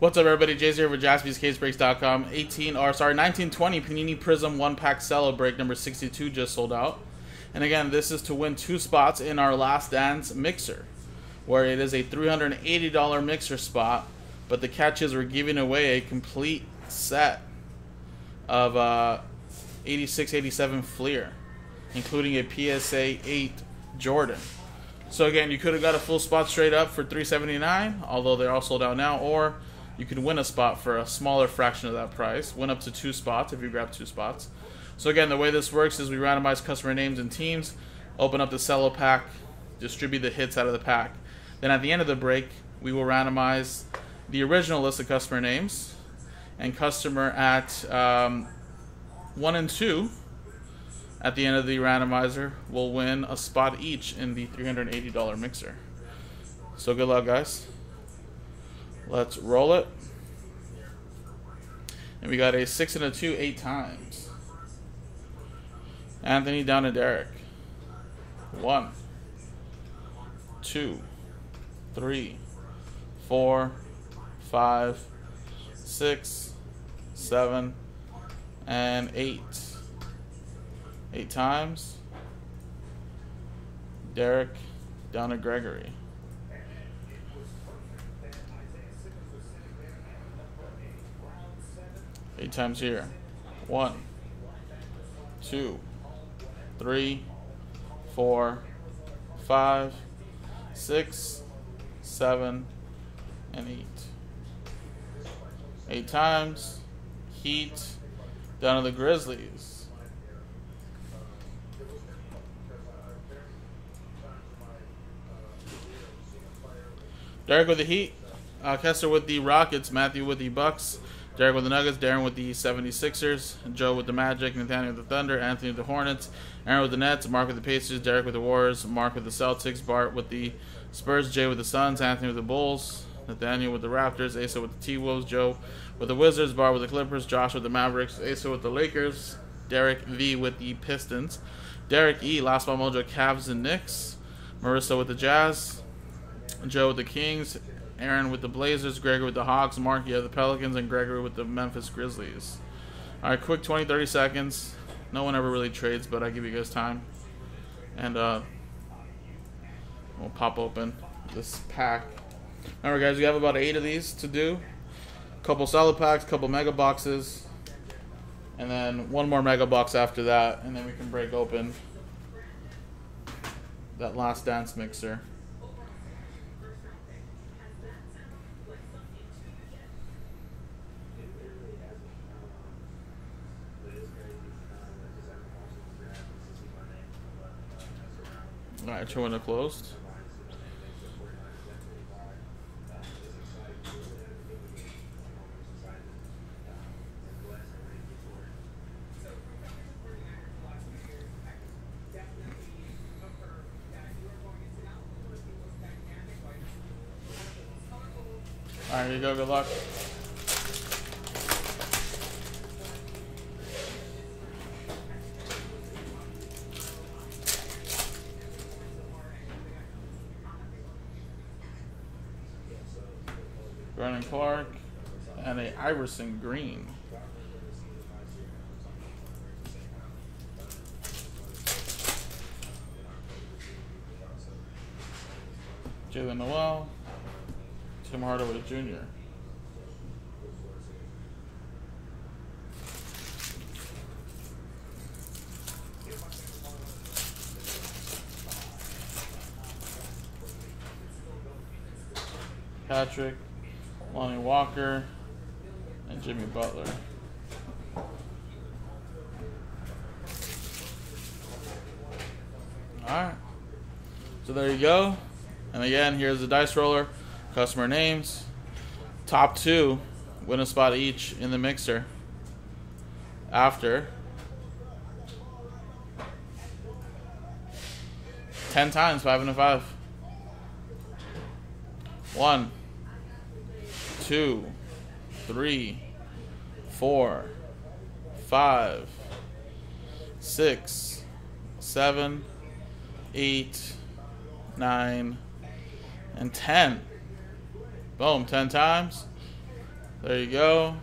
What's up, everybody? Jay's here with Jaspys Case Breaks.com. 1920 Panini Prism 1-pack cello break number 62 just sold out. And again, this is to win 2 spots in our Last Dance mixer, where it is a $380 mixer spot. But the catch is we're giving away a complete set of 86-87 Fleer, including a PSA 8 Jordan. So again, you could have got a full spot straight up for $379, although they're all sold out now, or you could win a spot for a smaller fraction of that price. Win up to 2 spots if you grab 2 spots. So again, the way this works is we randomize customer names and teams, open up the cello pack, distribute the hits out of the pack. Then at the end of the break, we will randomize the original list of customer names, and customer at 1 and 2 at the end of the randomizer will win a spot each in the $380 mixer. So good luck, guys. Let's roll it. And we got a 6 and a 2 8 times. Anthony down to Derek. 1, 2, 3, 4, 5, 6, 7, and 8. 8 times. Derek down to Gregory. Eight times here. 1, 2, 3, 4, 5, 6, 7, and 8. 8 times. Heat down to the Grizzlies. Derek with the Heat. Kester with the Rockets. Matthew with the Bucks. Derek with the Nuggets, Darren with the 76ers, Joe with the Magic, Nathaniel with the Thunder, Anthony with the Hornets, Aaron with the Nets, Mark with the Pacers, Derek with the Warriors, Mark with the Celtics, Bart with the Spurs, Jay with the Suns, Anthony with the Bulls, Nathaniel with the Raptors, Asa with the T-Wolves, Joe with the Wizards, Bart with the Clippers, Josh with the Mavericks, Asa with the Lakers, Derek V with the Pistons, Derek E, Last Ball Mojo, Cavs and Knicks, Marissa with the Jazz, Joe with the Kings, Aaron with the Blazers, Gregory with the Hawks, Mark, yeah, the Pelicans, and Gregory with the Memphis Grizzlies. All right, quick 20, 30 seconds. No one ever really trades, but I give you guys time. And we'll pop open this pack. Remember, guys, we have about 8 of these to do. A couple solid packs, a couple mega boxes, and then 1 more mega box after that, and then we can break open that Last Dance mixer. Alright, your window closed. Alright, here you go. Good luck. Brennan Clark and a Iverson green. Jalen Noel, Tim Hardaway Jr. Patrick, Lonnie Walker, and Jimmy Butler. Alright. So there you go. And again, here's the dice roller. Customer names. Top 2 win a spot each in the mixer after 10 times, 5 and a 5. 1, 2, 3, 4, 5, 6, 7, 8, 9, and 10. Boom, 10 times. There you go.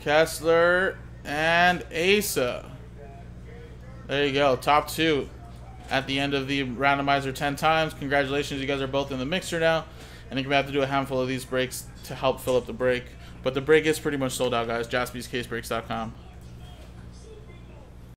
Kessler and Asa. There you go. Top two at the end of the randomizer 10 times. Congratulations. You guys are both in the mixer now. And you're going to have to do a handful of these breaks to help fill up the break. But the break is pretty much sold out, guys. JaspysCaseBreaks.com.